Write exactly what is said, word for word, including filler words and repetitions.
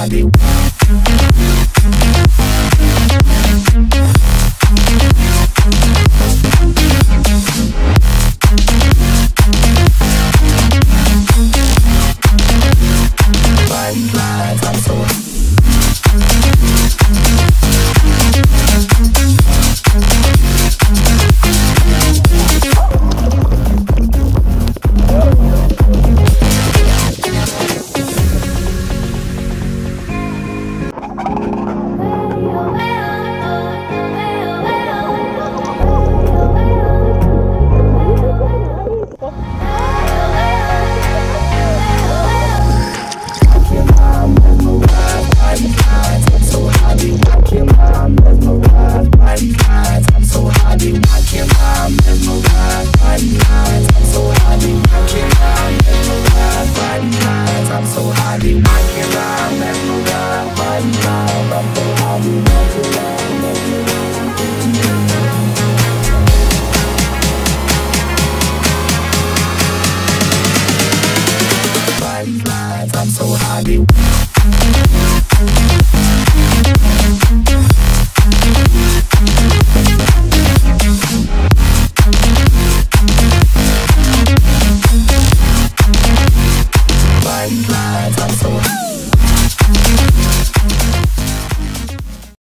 body. I'm so high.